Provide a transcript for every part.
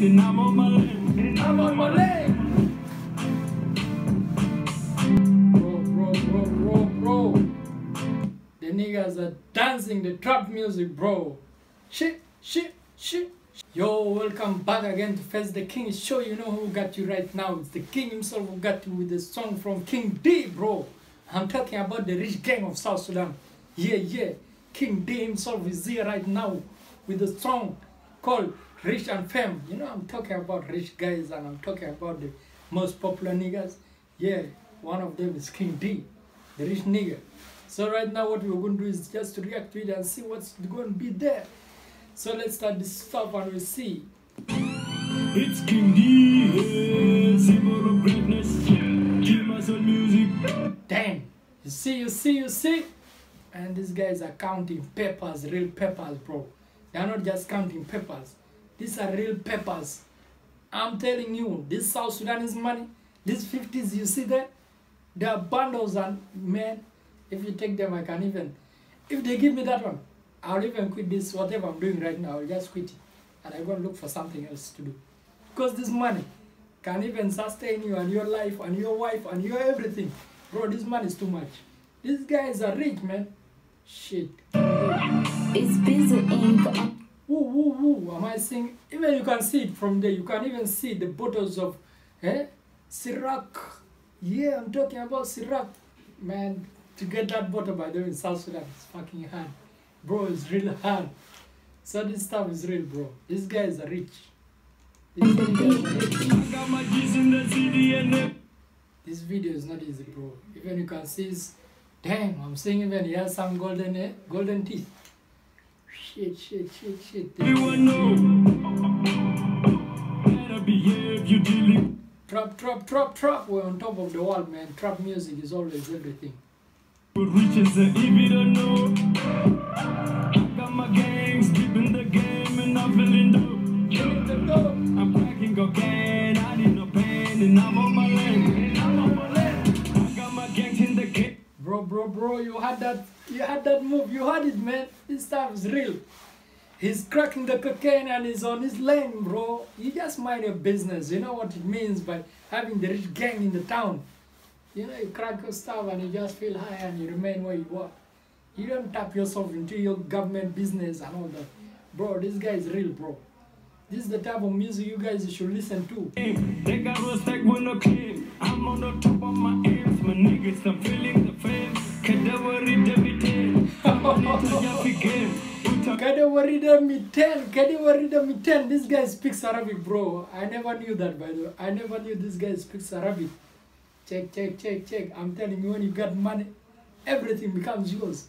leg, and I'm on my leg, and I'm on my leg. Bro. The niggas are dancing the trap music, bro. Shit. Yo, welcome back again to Face the King show. You know who got you right now. It's the king himself who got you with the song from King D, bro. I'm talking about the rich gang of South Sudan. Yeah. King D himself is here right now with a song called Rich and Fame. You know, I'm talking about rich guys and I'm talking about the most popular niggas. Yeah, one of them is King D, the rich nigga. So right now what we're going to do is just to react to it and see what's going to be there. So let's start this stuff and we'll see. It's King D, symbol of greatness, Kima's music. Damn, you see. And these guys are counting papers, real papers, bro. They are not just counting papers. These are real papers. I'm telling you, this South Sudanese money, these 50s you see there, they are bundles, and man, if you take them, I can even, if they give me that one, I'll even quit this, whatever I'm doing right now, I'll just quit it. And I'm going to look for something else to do. Because this money can even sustain you and your life and your wife and your everything. Bro, this money is too much. These guys are rich, man. Shit. It's busy ink. Am I seeing? Even you can see it from there. You can even see the bottles of Ciroc. Yeah, I'm talking about Ciroc. Man, to get that bottle by the way in South Sudan is fucking hard. Bro, it's real hard. So this stuff is real, bro. These guys are rich. This video is not easy, bro. Even you can see it's... Damn, I'm seeing even he has some golden teeth. Shit. Trap. We're on top of the world, man. Trap music is always everything. I'm cracking cocaine, I need no pain, and I'm on my leg. I got my gangs in the game. Bro, you had that move, you had it, man. This stuff is real. He's cracking the cocaine and he's on his lane, bro. You just mind your business. You know what it means by having the rich gang in the town. You know, you crack your stuff and you just feel high and you remain where you are. You don't tap yourself into your government business and all that. Bro, this guy is real, bro. This is the type of music you guys should listen to. They got respect with no claim. I'm on the top of my aims. My niggas are feeling the fame. Kadawarida mi ten. This guy speaks Arabic, bro. I never knew that, by the way. I never knew this guy speaks Arabic. Check. I'm telling you, when you got money, everything becomes yours.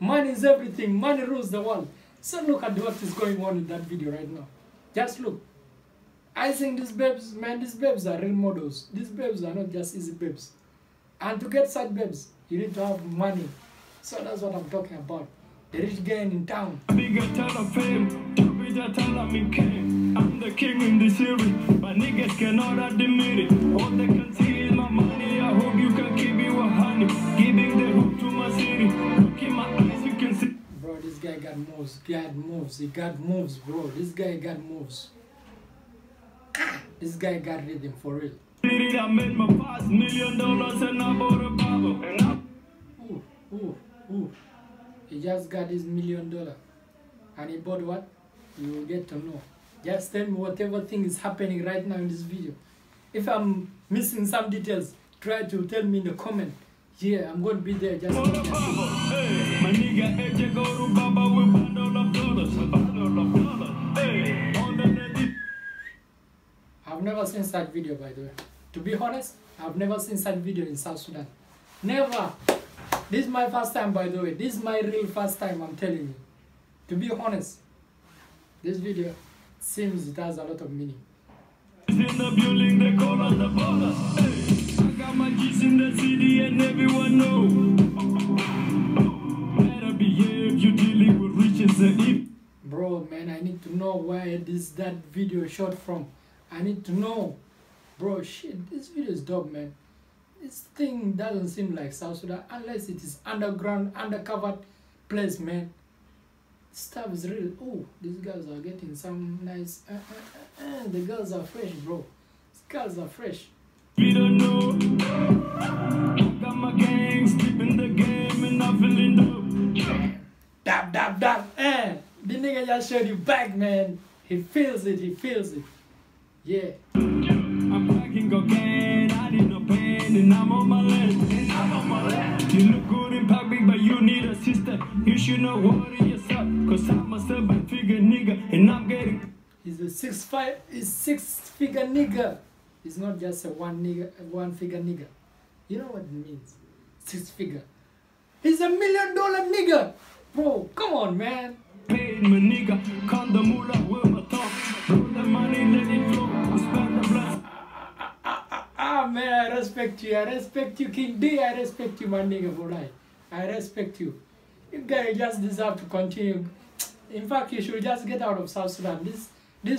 Money is everything. Money rules the world. So look at what is going on in that video right now. Just look. I think these babes, man, these babes are real models. These babes are not just easy babes. And to get such babes, you need to have money. So that's what I'm talking about. The rich guy in town. I'm the king in this series. My niggas cannot admit it. All they can see is my money. I hope you can keep me with honey. Giving the hope to my city. Look in my eyes, you can see. Bro, this guy got moves. He got moves, bro. This guy got moves. This guy got rhythm for real. I made my past $1 million and I bought a bubble. He just got his $1 million. And he bought what? You will get to know. Just tell me whatever thing is happening right now in this video. If I'm missing some details, try to tell me in the comment. Yeah, I'm going to be there. Just my nigga, AJ go to Baba with $1. I've never seen such video, by the way. To be honest, I've never seen such video in South Sudan. Never. This is my first time, by the way. This is my real first time, I'm telling you. To be honest, this video seems it has a lot of meaning. In the building, they call us the brothers. My kids in the city and everyone knows. Better behave, you dealing with riches and if. Bro, man, I need to know where that video shot from. I need to know. Bro, shit, this video is dope, man. This thing doesn't seem like South Sudan unless it is underground, undercover place, man. stuff is real. Oh, these girls are getting some nice. The girls are fresh, bro. These girls are fresh. We don't know. Got my gang, sleeping the game, and I'm feeling dope. Dab, dab, dab. The nigga just showed you back, man. He feels it, he feels it. Yeah. I'm packing cocaine, I need no pain, and I'm on my left. You look good in public, but you need a sister. You should not worry yourself, cause I'm a seven-figure nigga, and I'm getting. He's a six-figure nigga. It's not just a one-figure nigga. You know what it means? Six-figure. He's $1 million nigga. Bro, come on, man. Paid my nigga, con the moolah with my talk. Roll the money, let it flow. Spend the blood. Man, I respect you. I respect you, King D. I respect you, my nigga, for life. I respect you. You guys just deserve to continue. In fact, you should just get out of South Sudan. This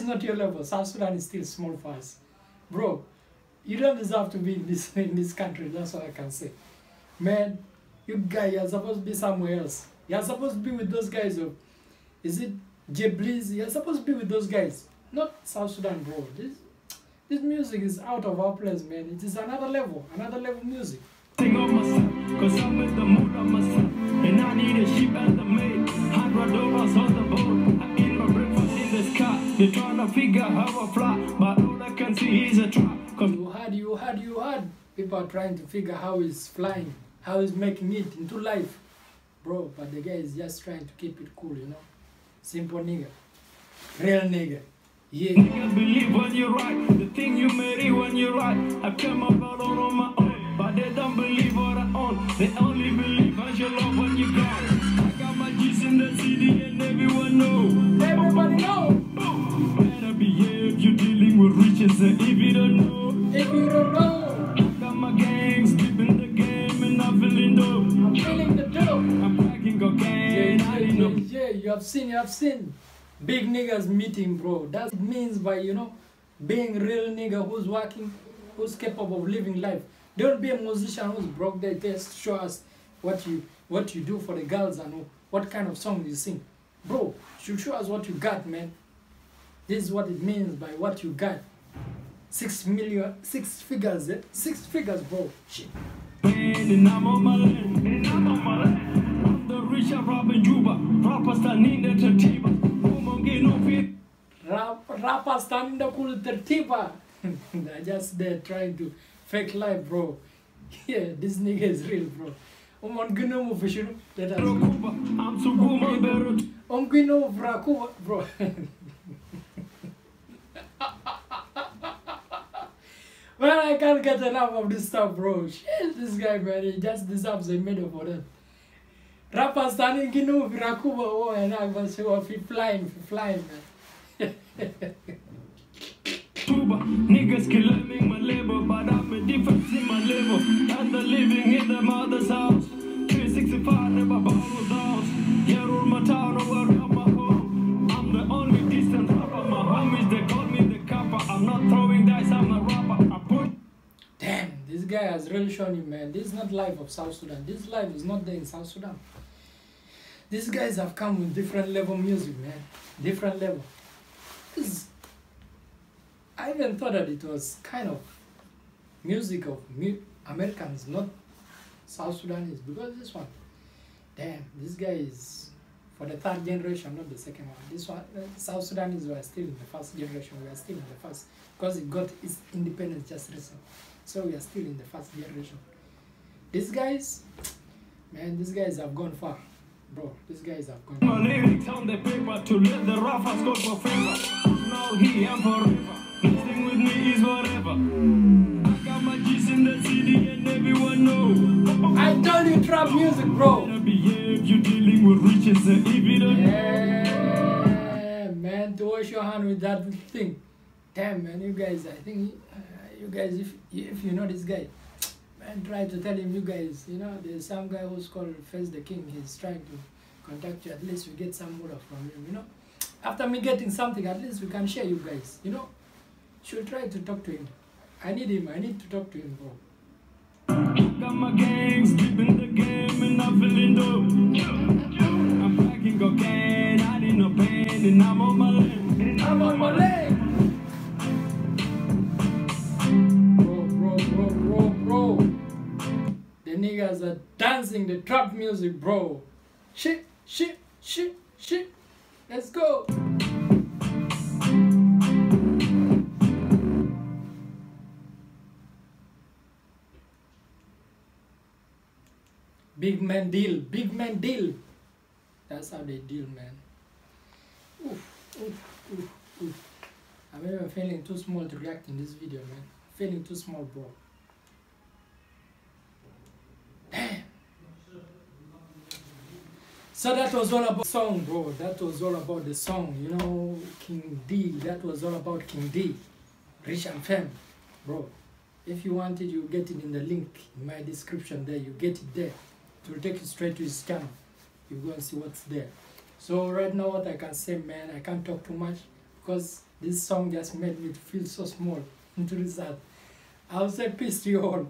is not your level. South Sudan is still small for us, bro. You don't deserve to be in this country. That's what I can say, man. You guys are supposed to be somewhere else. You're supposed to be with those guys. Of, is it Jeblis? You're supposed to be with those guys, not South Sudan, bro. This music is out of our place, man. It is another level music. Think of myself, cause I'm with the mood of myself. And I need a sheep and a maid. $100 on the boat. I eat my breakfast in the sky. They're trying to figure how I fly, but all I can see is a trap. You heard. People are trying to figure how he's flying, how he's making it into life. Bro, but the guy is just trying to keep it cool, you know. Simple nigga. Real nigga. Yeah. Niggas believe when you're right, the thing you marry when you're right. I came about all on my own, but they don't believe what I own. They only believe as you love when you got. I got my G's in the city and everyone knows. Everybody knows. Better behave, you're dealing with riches, and if you don't know, I got my gangs, keeping the game, and I'm feeling dope. I'm feeling the dope. I'm packing cocaine. Yeah, you have seen. Big niggas meeting, bro. That means by, you know, being real nigga who's working, who's capable of living life. Don't be a musician who's broke their test. Show us what you do for the girls and what kind of song you sing. Bro, you show us what you got, man. This is what it means by what you got. 6 million, six figures, eh? 6 figures, bro. Shit. I'm the rich rapper Juba. Rappers that need entertainment. Rappers standing up with the tipa. They're just there trying to fake life, bro. Yeah, this nigga is real, bro. Bro. Well, I can't get enough of this stuff, bro. Shit, this guy, man, he just deserves a medal for that. Rappers standing in Viracuba, and I was flying, man. Cuba, niggas claiming my labor, but I'm a difference in my labor. And the living in the mother's house. 365, never bought house. Here on my town, around my home. I'm the only distant rapper. My homies, they call me the kappa. I'm not throwing dice, I'm a rapper. I put. Damn, this guy has really shown you, man. This is not life of South Sudan. This life is not there in South Sudan. These guys have come with different level music, man. Different level. I even thought that it was kind of music of Americans, not South Sudanese, because this one, damn, this guy is for the third generation, not the second one. This one, South Sudanese were still in the first generation. We are still in the first, because it got its independence just recently. So we are still in the first generation. These guys, man, these guys have gone far. Bro, these guys have gone far. My lyrics on the paper to let the rappers go for favor. Now here and forever. Nothing with me is forever. I got my G's in the city and everyone knows. I told you trap music, bro. You're dealing with riches and evil. Yeah, man, to wash your hand with that thing. Damn, man, you guys, I think... You guys, if you know this guy, man, try to tell him, you guys, you know, there's some guy who's called Face the King. He's trying to contact you. At least we get some order from him, you know. After me getting something, at least we can share, you guys, you know. Should try to talk to him. I need him. I need to talk to him, bro. Got my gangs, keeping the game, and I'm feeling dope. I'm packing cocaine. in the bed and I'm on my leg. And I'm on my leg. Bro. The niggas are dancing the trap music, bro. Shit. Let's go. Big man deal. That's how they deal, man. Oof. I'm even feeling too small to react in this video, man. Feeling too small, bro. Damn. So that was all about song, bro. That was all about the song, you know, King D. That was all about King D. Rich and Fame, bro. If you want it, you get it in the link in my description there. You get it there. It will take you straight to his channel. You go and see what's there. So right now, what I can say, man, I can't talk too much because this song just made me feel so small into this earth. I'll say peace to you all.